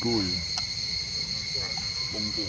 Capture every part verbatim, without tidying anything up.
gul bongkok.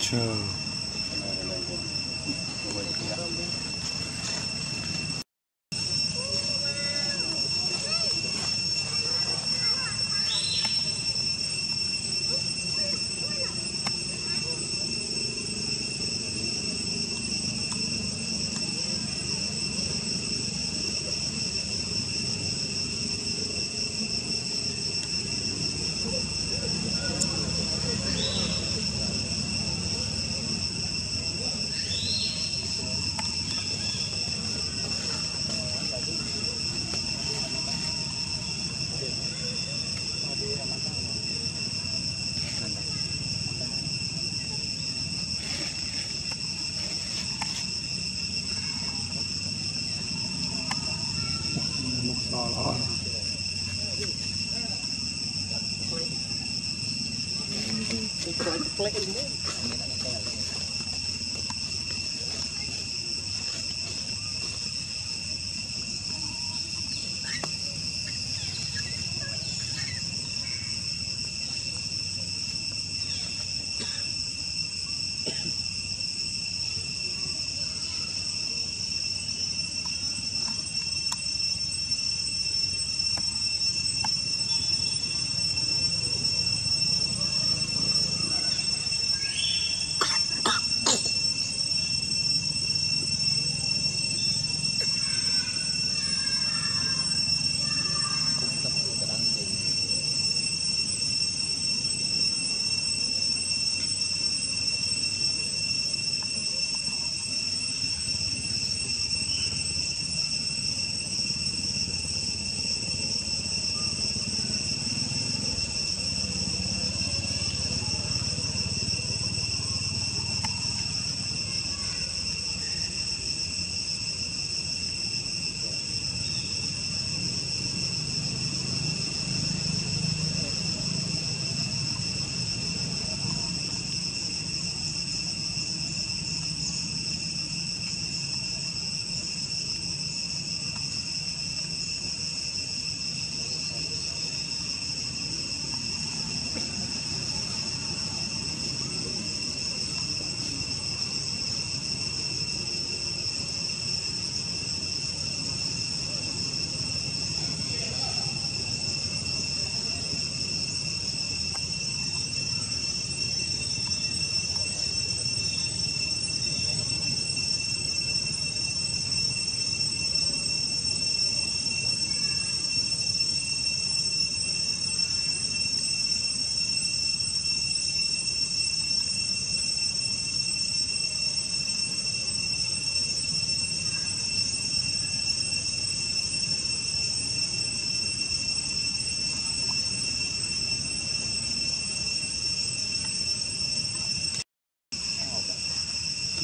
Sure. Play anymore.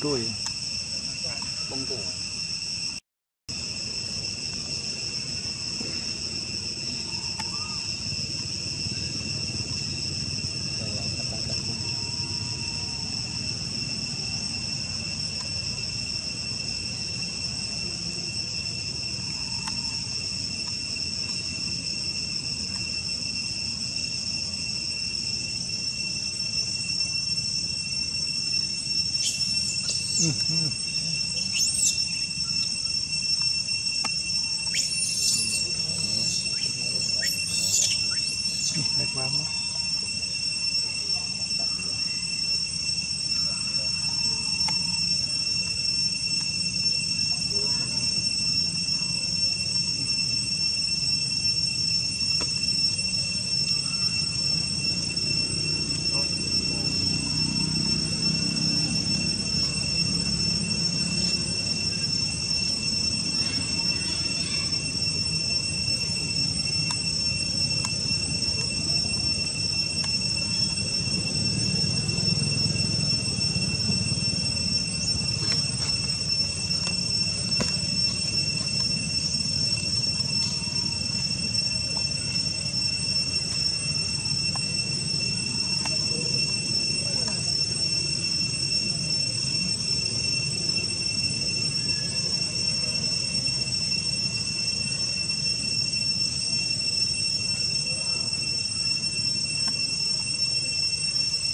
đuôi bông cổ. Mm-hmm.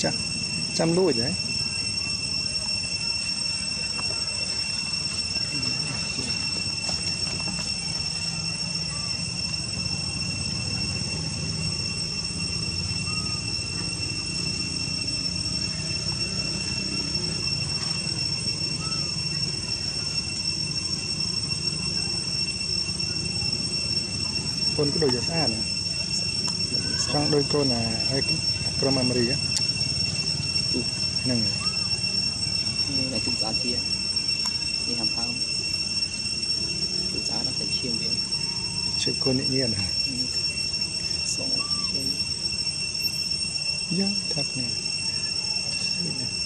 Chăm, chăm lùi đấy. Con cái đồ giật à này. Trong đôi con là cái Kromamri á. Nâng này chúng giá kia đi hàm phao chúng giá nó phải chiêm về chiêm con tự nhiên à số chiêm yeah, thật này.